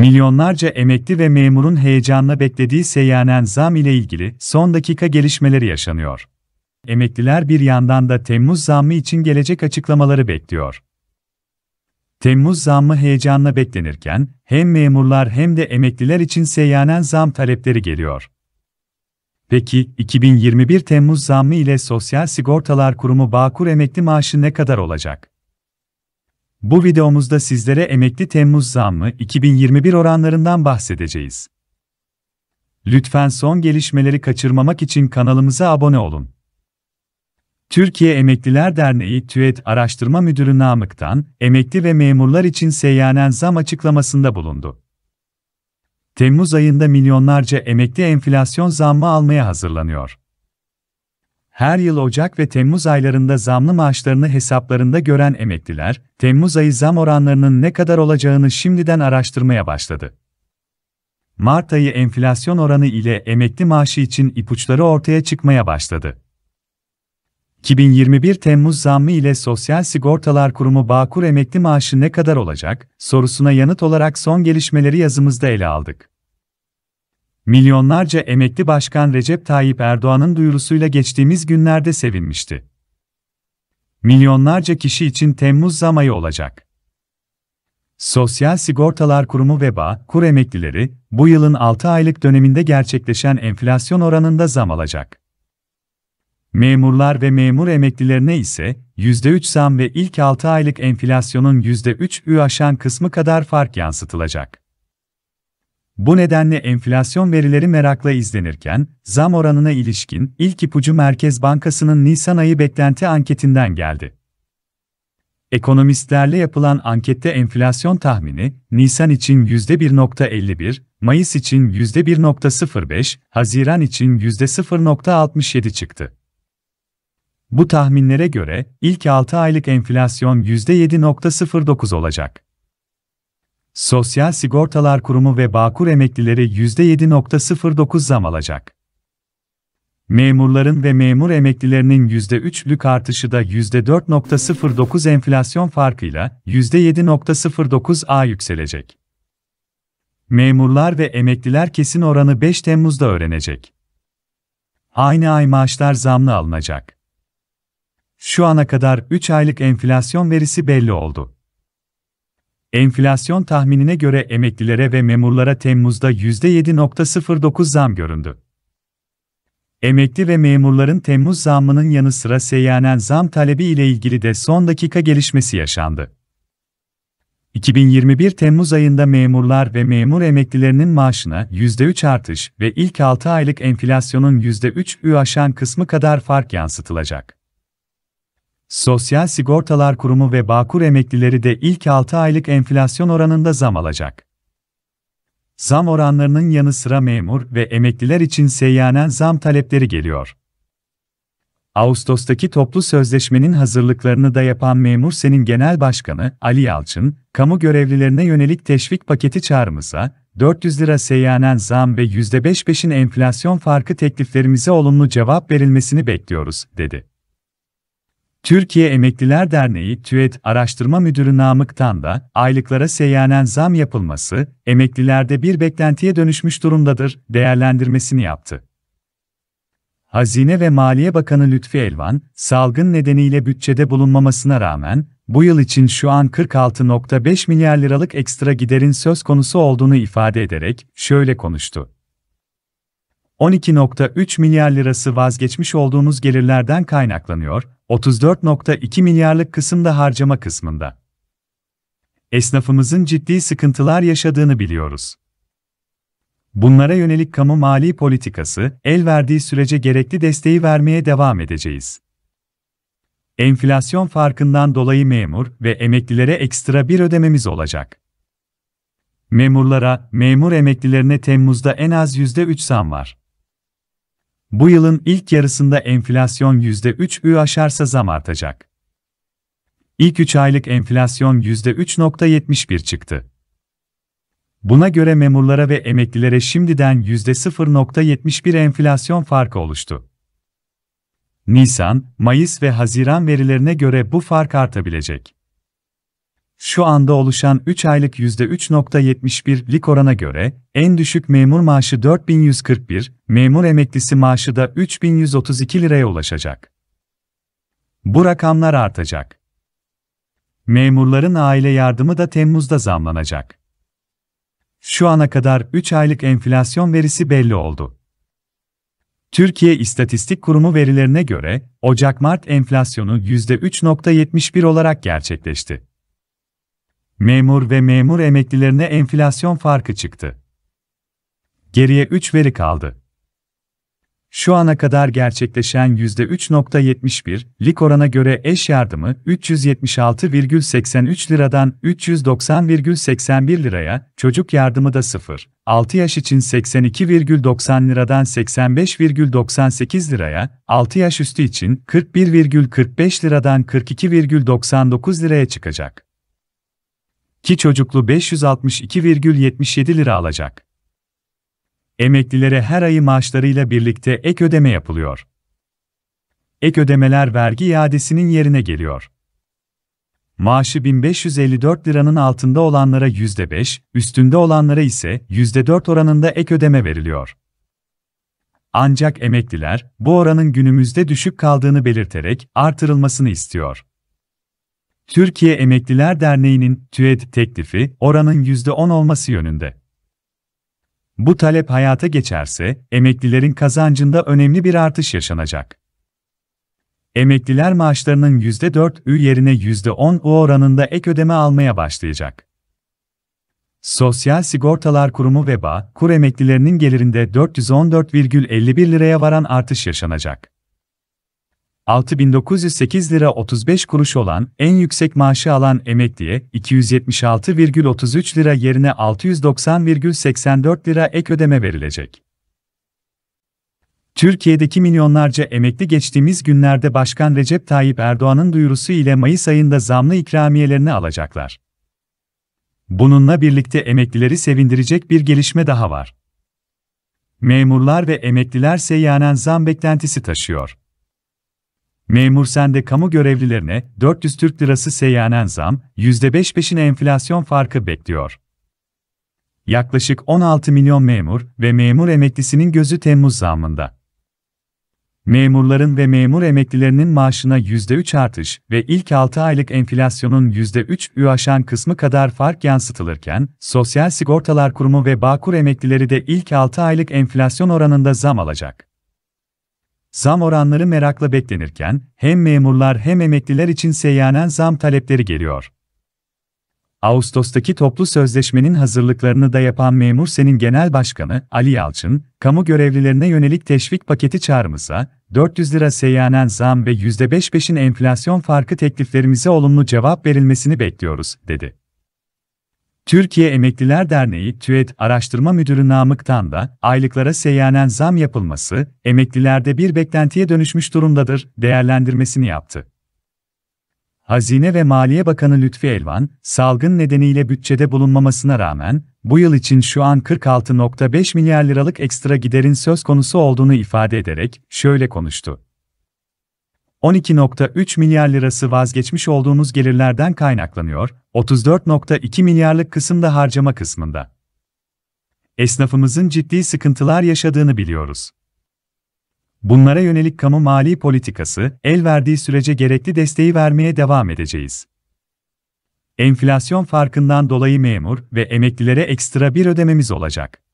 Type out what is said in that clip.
Milyonlarca emekli ve memurun heyecanla beklediği seyyanen zam ile ilgili son dakika gelişmeleri yaşanıyor. Emekliler bir yandan da Temmuz zammı için gelecek açıklamaları bekliyor. Temmuz zammı heyecanla beklenirken, hem memurlar hem de emekliler için seyyanen zam talepleri geliyor. Peki, 2021 Temmuz zammı ile Sosyal Sigortalar Kurumu Bağkur emekli maaşı ne kadar olacak? Bu videomuzda sizlere emekli Temmuz zammı 2021 oranlarından bahsedeceğiz. Lütfen son gelişmeleri kaçırmamak için kanalımıza abone olun. Türkiye Emekliler Derneği TÜET Araştırma Müdürü Namık Tan, emekli ve memurlar için seyyanen zam açıklamasında bulundu. Temmuz ayında milyonlarca emekli enflasyon zammı almaya hazırlanıyor. Her yıl Ocak ve Temmuz aylarında zamlı maaşlarını hesaplarında gören emekliler, Temmuz ayı zam oranlarının ne kadar olacağını şimdiden araştırmaya başladı. Mart ayı enflasyon oranı ile emekli maaşı için ipuçları ortaya çıkmaya başladı. 2021 Temmuz zammı ile Sosyal Sigortalar Kurumu Bağkur emekli maaşı ne kadar olacak sorusuna yanıt olarak son gelişmeleri yazımızda ele aldık. Milyonlarca emekli Başkan Recep Tayyip Erdoğan'ın duyurusuyla geçtiğimiz günlerde sevinmişti. Milyonlarca kişi için Temmuz zam ayı olacak. Sosyal Sigortalar Kurumu ve Bağkur emeklileri, bu yılın 6 aylık döneminde gerçekleşen enflasyon oranında zam alacak. Memurlar ve memur emeklilerine ise %3 zam ve ilk 6 aylık enflasyonun %3'ü aşan kısmı kadar fark yansıtılacak. Bu nedenle enflasyon verileri merakla izlenirken, zam oranına ilişkin ilk ipucu Merkez Bankası'nın Nisan ayı beklenti anketinden geldi. Ekonomistlerle yapılan ankette enflasyon tahmini, Nisan için %1,51, Mayıs için %1,05, Haziran için %0,67 çıktı. Bu tahminlere göre, ilk 6 aylık enflasyon %7,09 olacak. Sosyal Sigortalar Kurumu ve Bağkur emeklileri %7,09 zam alacak. Memurların ve memur emeklilerinin %3'lük artışı da %4,09 enflasyon farkıyla %7,09'a yükselecek. Memurlar ve emekliler kesin oranı 5 Temmuz'da öğrenecek. Aynı ay maaşlar zamlı alınacak. Şu ana kadar 3 aylık enflasyon verisi belli oldu. Enflasyon tahminine göre emeklilere ve memurlara Temmuz'da %7,09 zam göründü. Emekli ve memurların Temmuz zammının yanı sıra seyyanen zam talebi ile ilgili de son dakika gelişmesi yaşandı. 2021 Temmuz ayında memurlar ve memur emeklilerinin maaşına %3 artış ve ilk 6 aylık enflasyonun %3'ü aşan kısmı kadar fark yansıtılacak. Sosyal Sigortalar Kurumu ve Bağkur emeklileri de ilk 6 aylık enflasyon oranında zam alacak. Zam oranlarının yanı sıra memur ve emekliler için seyyanen zam talepleri geliyor. Ağustos'taki toplu sözleşmenin hazırlıklarını da yapan Memur Sen'in Genel Başkanı Ali Yalçın, kamu görevlilerine yönelik teşvik paketi çağrımıza, 400 lira seyyanen zam ve %5,5'in enflasyon farkı tekliflerimize olumlu cevap verilmesini bekliyoruz, dedi. Türkiye Emekliler Derneği TÜET Araştırma Müdürü Namık Tan da, aylıklara seyyanen zam yapılması, emeklilerde bir beklentiye dönüşmüş durumdadır, değerlendirmesini yaptı. Hazine ve Maliye Bakanı Lütfi Elvan, salgın nedeniyle bütçede bulunmamasına rağmen, bu yıl için şu an 46,5 milyar liralık ekstra giderin söz konusu olduğunu ifade ederek, şöyle konuştu. 12,3 milyar lirası vazgeçmiş olduğumuz gelirlerden kaynaklanıyor, 34,2 milyarlık kısımda harcama kısmında. Esnafımızın ciddi sıkıntılar yaşadığını biliyoruz. Bunlara yönelik kamu mali politikası, el verdiği sürece gerekli desteği vermeye devam edeceğiz. Enflasyon farkından dolayı memur ve emeklilere ekstra bir ödememiz olacak. Memurlara, memur emeklilerine Temmuz'da en az %3 zam var. Bu yılın ilk yarısında enflasyon %3'ü aşarsa zam artacak. İlk 3 aylık enflasyon %3,71 çıktı. Buna göre memurlara ve emeklilere şimdiden %0,71 enflasyon farkı oluştu. Nisan, Mayıs ve Haziran verilerine göre bu fark artabilecek. şu anda oluşan 3 aylık %3,71'lik orana göre, en düşük memur maaşı 4141, memur emeklisi maaşı da 3132 liraya ulaşacak. Bu rakamlar artacak. Memurların aile yardımı da Temmuz'da zamlanacak. Şu ana kadar 3 aylık enflasyon verisi belli oldu. Türkiye İstatistik Kurumu verilerine göre, Ocak-Mart enflasyonu %3,71 olarak gerçekleşti. Memur ve memur emeklilerine enflasyon farkı çıktı. Geriye 3 veri kaldı. Şu ana kadar gerçekleşen %3,71'lik orana göre eş yardımı 376,83 liradan 390,81 liraya, çocuk yardımı da 0-6 yaş için 82,90 liradan 85,98 liraya, 6 yaş üstü için 41,45 liradan 42,99 liraya çıkacak. Ki çocuklu 562,77 lira alacak. Emeklilere her ayı maaşlarıyla birlikte ek ödeme yapılıyor. Ek ödemeler vergi iadesinin yerine geliyor. Maaşı 1554 liranın altında olanlara %5, üstünde olanlara ise %4 oranında ek ödeme veriliyor. Ancak emekliler, bu oranın günümüzde düşük kaldığını belirterek artırılmasını istiyor. Türkiye Emekliler Derneği'nin TÜET teklifi, oranın %10 olması yönünde. Bu talep hayata geçerse, emeklilerin kazancında önemli bir artış yaşanacak. Emekliler maaşlarının %4'ü yerine %10'u oranında ek ödeme almaya başlayacak. Sosyal Sigortalar Kurumu ve Bağkur emeklilerinin gelirinde 414,51 liraya varan artış yaşanacak. 6.908 lira 35 kuruş olan en yüksek maaşı alan emekliye 276,33 lira yerine 690,84 lira ek ödeme verilecek. Türkiye'deki milyonlarca emekli geçtiğimiz günlerde Başkan Recep Tayyip Erdoğan'ın duyurusu ile Mayıs ayında zamlı ikramiyelerini alacaklar. Bununla birlikte emeklileri sevindirecek bir gelişme daha var. Memurlar ve emekliler seyyanen zam beklentisi taşıyor. Memur Sen'de kamu görevlilerine 400 Türk Lirası seyyanen zam, %5 peşine enflasyon farkı bekliyor. Yaklaşık 16 milyon memur ve memur emeklisinin gözü Temmuz zammında. Memurların ve memur emeklilerinin maaşına %3 artış ve ilk 6 aylık enflasyonun %3'ü aşan kısmı kadar fark yansıtılırken, Sosyal Sigortalar Kurumu ve Bağkur emeklileri de ilk 6 aylık enflasyon oranında zam alacak. Zam oranları merakla beklenirken, hem memurlar hem emekliler için seyyanen zam talepleri geliyor. Ağustos'taki toplu sözleşmenin hazırlıklarını da yapan Memur Sen'in Genel Başkanı Ali Yalçın, kamu görevlilerine yönelik teşvik paketi çağrımıza, 400 lira seyyanen zam ve %5 peşin enflasyon farkı tekliflerimize olumlu cevap verilmesini bekliyoruz, dedi. Türkiye Emekliler Derneği TÜET Araştırma Müdürü Namık Tan da, aylıklara seyyanen zam yapılması, emeklilerde bir beklentiye dönüşmüş durumdadır, değerlendirmesini yaptı. Hazine ve Maliye Bakanı Lütfi Elvan, salgın nedeniyle bütçede bulunmamasına rağmen, bu yıl için şu an 46,5 milyar liralık ekstra giderin söz konusu olduğunu ifade ederek, şöyle konuştu. 12,3 milyar lirası vazgeçmiş olduğumuz gelirlerden kaynaklanıyor, 34,2 milyarlık kısımda harcama kısmında. Esnafımızın ciddi sıkıntılar yaşadığını biliyoruz. Bunlara yönelik kamu mali politikası, el verdiği sürece gerekli desteği vermeye devam edeceğiz. Enflasyon farkından dolayı memur ve emeklilere ekstra bir ödememiz olacak.